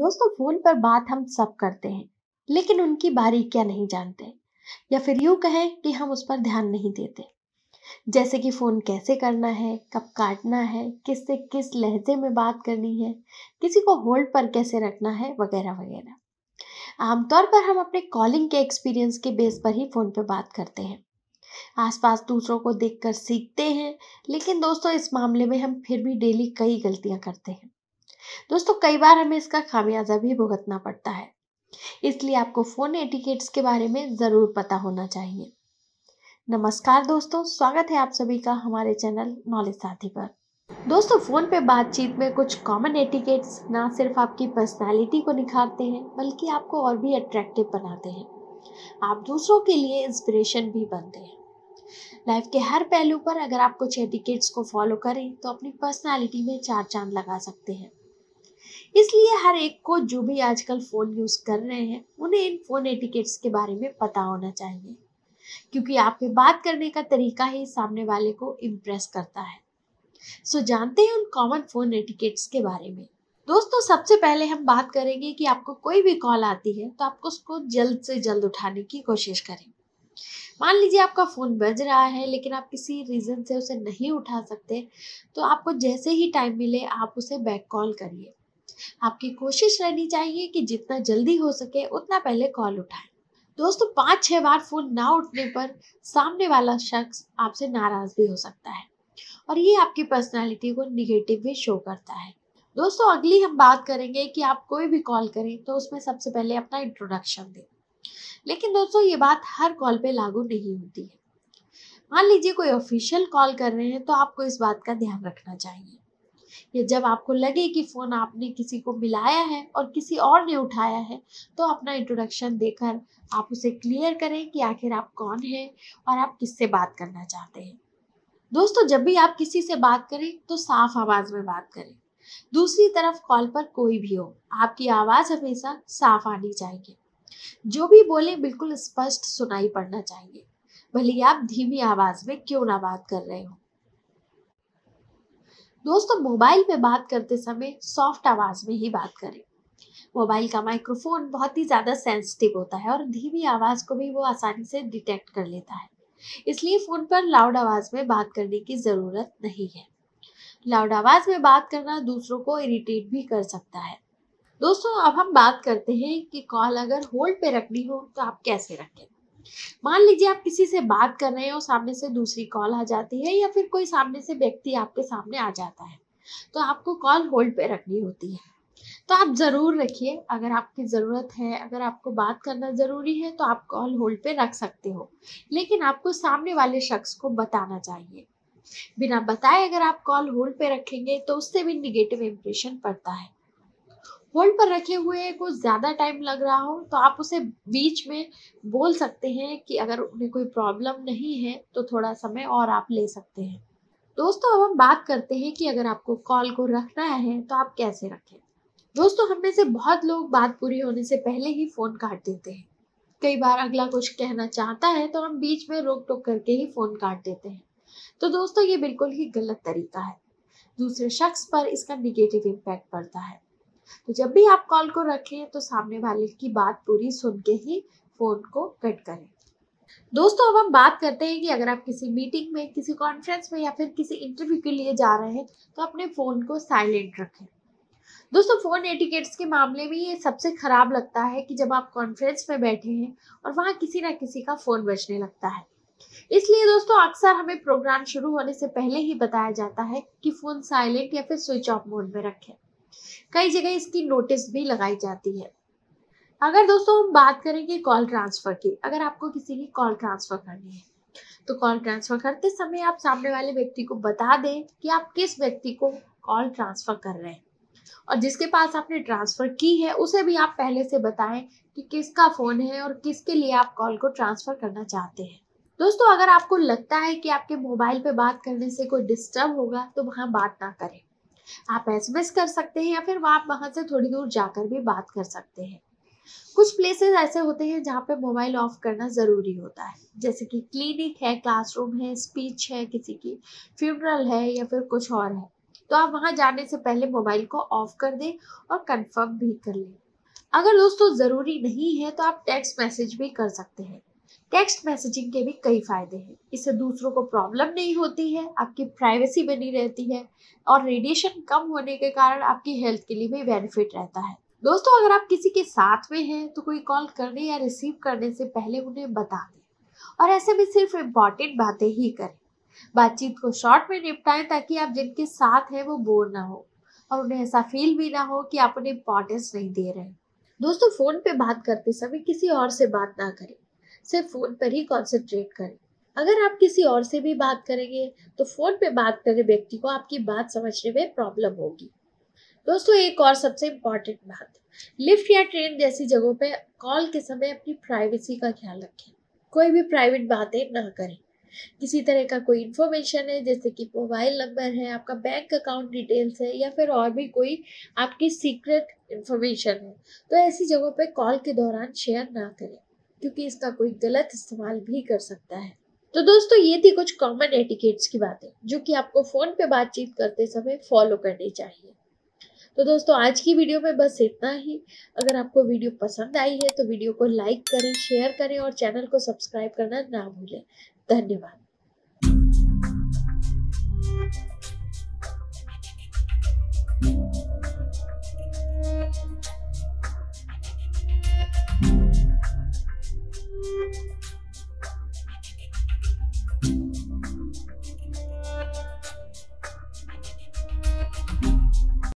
दोस्तों फोन पर बात हम सब करते हैं लेकिन उनकी बारीकियां नहीं जानते, या फिर यूं कहें कि हम उस पर ध्यान नहीं देते। जैसे कि फ़ोन कैसे करना है, कब काटना है, किस से किस लहजे में बात करनी है, किसी को होल्ड पर कैसे रखना है, वगैरह वगैरह। आमतौर पर हम अपने कॉलिंग के एक्सपीरियंस के बेस पर ही फ़ोन पर बात करते हैं। आसपास दूसरों को देखकर सीखते हैं, लेकिन दोस्तों इस मामले में हम फिर भी डेली कई गलतियां करते हैं। दोस्तों कई बार हमें इसका खामियाजा भी भुगतना पड़ता है, इसलिए आपको फ़ोन एटिकेट्स के बारे में ज़रूर पता होना चाहिए। नमस्कार दोस्तों, स्वागत है आप सभी का हमारे चैनल नॉलेज साथी पर। दोस्तों फ़ोन पे बातचीत में कुछ कॉमन एटिकेट्स ना सिर्फ आपकी पर्सनालिटी को निखारते हैं बल्कि आपको और भी अट्रैक्टिव बनाते हैं। आप दूसरों के लिए इंस्पिरेशन भी बनते हैं। लाइफ के हर पहलू पर अगर आप कुछ एटिकेट्स को फॉलो करें तो अपनी पर्सनालिटी में चार चांद लगा सकते हैं। इसलिए हर एक को, जो भी आजकल फ़ोन यूज़ कर रहे हैं, उन्हें इन फ़ोन एटिकेट्स के बारे में पता होना चाहिए, क्योंकि आपके बात करने का तरीका ही सामने वाले को इम्प्रेस करता है। सो जानते हैं उन कॉमन फ़ोन एटिकेट्स के बारे में। दोस्तों सबसे पहले हम बात करेंगे कि आपको कोई भी कॉल आती है तो आपको उसको जल्द से जल्द उठाने की कोशिश करें। मान लीजिए आपका फ़ोन बज रहा है लेकिन आप किसी रीज़न से उसे नहीं उठा सकते, तो आपको जैसे ही टाइम मिले आप उसे बैक कॉल करिए। आपकी कोशिश रहनी चाहिए कि जितना जल्दी हो सके उतना पहले कॉल उठाएं। दोस्तों 5-6 बार फ़ोन ना उठने पर सामने वाला शख्स आपसे नाराज़ भी हो सकता है, और ये आपकी पर्सनालिटी को निगेटिव भी शो करता है। दोस्तों अगली हम बात करेंगे कि आप कोई भी कॉल करें तो उसमें सबसे पहले अपना इंट्रोडक्शन दें, लेकिन दोस्तों ये बात हर कॉल पे लागू नहीं होती है। मान लीजिए कोई ऑफिशियल कॉल कर रहे हैं तो आपको इस बात का ध्यान रखना चाहिए। ये जब आपको लगे कि फ़ोन आपने किसी को मिलाया है और किसी और ने उठाया है, तो अपना इंट्रोडक्शन देकर आप उसे क्लियर करें कि आखिर आप कौन हैं और आप किससे बात करना चाहते हैं। दोस्तों जब भी आप किसी से बात करें तो साफ आवाज़ में बात करें। दूसरी तरफ कॉल पर कोई भी हो, आपकी आवाज़ हमेशा साफ आनी चाहिए। जो भी बोले बिल्कुल स्पष्ट सुनाई पड़ना चाहिए, भले आप धीमी आवाज़ में क्यों ना बात कर रहे हो। दोस्तों मोबाइल में बात करते समय सॉफ्ट आवाज़ में ही बात करें। मोबाइल का माइक्रोफोन बहुत ही ज़्यादा सेंसिटिव होता है और धीमी आवाज़ को भी वो आसानी से डिटेक्ट कर लेता है, इसलिए फ़ोन पर लाउड आवाज़ में बात करने की ज़रूरत नहीं है। लाउड आवाज़ में बात करना दूसरों को इरिटेट भी कर सकता है। दोस्तों अब हम बात करते हैं कि कॉल अगर होल्ड पे रखनी हो तो आप कैसे रखें। मान लीजिए आप किसी से बात कर रहे हो, सामने से दूसरी कॉल आ जाती है या फिर कोई सामने से व्यक्ति आपके सामने आ जाता है, तो आपको कॉल होल्ड पे रखनी होती है। तो आप ज़रूर रखिए, अगर आपकी ज़रूरत है, अगर आपको बात करना ज़रूरी है तो आप कॉल होल्ड पे रख सकते हो, लेकिन आपको सामने वाले शख्स को बताना चाहिए। बिना बताए अगर आप कॉल होल्ड पे रखेंगे तो उससे भी निगेटिव इम्प्रेशन पड़ता है। होल्ड पर रखे हुए कुछ ज़्यादा टाइम लग रहा हो तो आप उसे बीच में बोल सकते हैं कि अगर उन्हें कोई प्रॉब्लम नहीं है तो थोड़ा समय और आप ले सकते हैं। दोस्तों अब हम बात करते हैं कि अगर आपको कॉल को रखना है तो आप कैसे रखें। दोस्तों हम में से बहुत लोग बात पूरी होने से पहले ही फ़ोन काट देते हैं। कई बार अगला कुछ कहना चाहता है तो हम बीच में रोक टोक करके ही फ़ोन काट देते हैं। तो दोस्तों ये बिल्कुल ही गलत तरीका है, दूसरे शख्स पर इसका निगेटिव इम्पैक्ट पड़ता है। तो जब भी आप कॉल को रखें तो सामने वाले की बात पूरी सुन के ही फ़ोन को कट करें। दोस्तों अब हम बात करते हैं कि अगर आप किसी मीटिंग में, किसी कॉन्फ्रेंस में या फिर किसी इंटरव्यू के लिए जा रहे हैं तो अपने फ़ोन को साइलेंट रखें। दोस्तों फ़ोन एटिकेट्स के मामले में ये सबसे ख़राब लगता है कि जब आप कॉन्फ्रेंस में बैठे हैं और वहाँ किसी ना किसी का फ़ोन बजने लगता है। इसलिए दोस्तों अक्सर हमें प्रोग्राम शुरू होने से पहले ही बताया जाता है कि फ़ोन साइलेंट या फिर स्विच ऑफ मोड में रखें। कई जगह इसकी नोटिस भी लगाई जाती है। अगर दोस्तों हम बात करेंगे कॉल ट्रांसफ़र की, अगर आपको किसी की कॉल ट्रांसफ़र करनी है तो कॉल ट्रांसफ़र करते समय आप सामने वाले व्यक्ति को बता दें कि आप किस व्यक्ति को कॉल ट्रांसफ़र कर रहे हैं, और जिसके पास आपने ट्रांसफ़र की है उसे भी आप पहले से बताएं कि किसका फ़ोन है और किसके लिए आप कॉल को ट्रांसफ़र करना चाहते हैं। दोस्तों अगर आपको लगता है कि आपके मोबाइल पर बात करने से कोई डिस्टर्ब होगा तो वहाँ बात ना करें। आप एसएमएस कर सकते हैं या फिर आप वहाँ से थोड़ी दूर जाकर भी बात कर सकते हैं। कुछ प्लेसेस ऐसे होते हैं जहाँ पे मोबाइल ऑफ करना ज़रूरी होता है, जैसे कि क्लिनिक है, क्लासरूम है, स्पीच है, किसी की फ्यूनरल है या फिर कुछ और है। तो आप वहाँ जाने से पहले मोबाइल को ऑफ कर दें और कंफर्म भी कर लें। अगर दोस्तों ज़रूरी नहीं है तो आप टेक्स्ट मैसेज भी कर सकते हैं। टेक्स्ट मैसेजिंग के भी कई फ़ायदे हैं। इससे दूसरों को प्रॉब्लम नहीं होती है, आपकी प्राइवेसी बनी रहती है और रेडिएशन कम होने के कारण आपकी हेल्थ के लिए भी बेनिफिट रहता है। दोस्तों अगर आप किसी के साथ में हैं तो कोई कॉल करने या रिसीव करने से पहले उन्हें बता दें और ऐसे में सिर्फ इम्पॉर्टेंट बातें ही करें। बातचीत को शॉर्ट में निपटाएं ताकि आप जिनके साथ हैं वो बोर ना हो और उन्हें ऐसा फील भी ना हो कि आप उन्हें इम्पोर्टेंस नहीं दे रहे। दोस्तों फ़ोन पे बात करते समय किसी और से बात ना करें, सिर्फ फ़ोन पर ही कॉन्सेंट्रेट करें। अगर आप किसी और से भी बात करेंगे तो फ़ोन पे बात करने व्यक्ति को आपकी बात समझने में प्रॉब्लम होगी। दोस्तों एक और सबसे इम्पॉर्टेंट बात, लिफ्ट या ट्रेन जैसी जगहों पे कॉल के समय अपनी प्राइवेसी का ख्याल रखें। कोई भी प्राइवेट बातें ना करें। किसी तरह का कोई इन्फॉर्मेशन है जैसे कि मोबाइल नंबर है, आपका बैंक अकाउंट डिटेल्स है या फिर और भी कोई आपकी सीक्रेट इन्फॉर्मेशन है तो ऐसी जगहों पर कॉल के दौरान शेयर ना करें क्योंकि इसका कोई गलत इस्तेमाल भी कर सकता है। तो दोस्तों ये थी कुछ कॉमन एटिकेट्स की बातें जो कि आपको फ़ोन पे बातचीत करते समय फॉलो करनी चाहिए। तो दोस्तों आज की वीडियो में बस इतना ही। अगर आपको वीडियो पसंद आई है तो वीडियो को लाइक करें, शेयर करें और चैनल को सब्सक्राइब करना ना भूलें। धन्यवाद।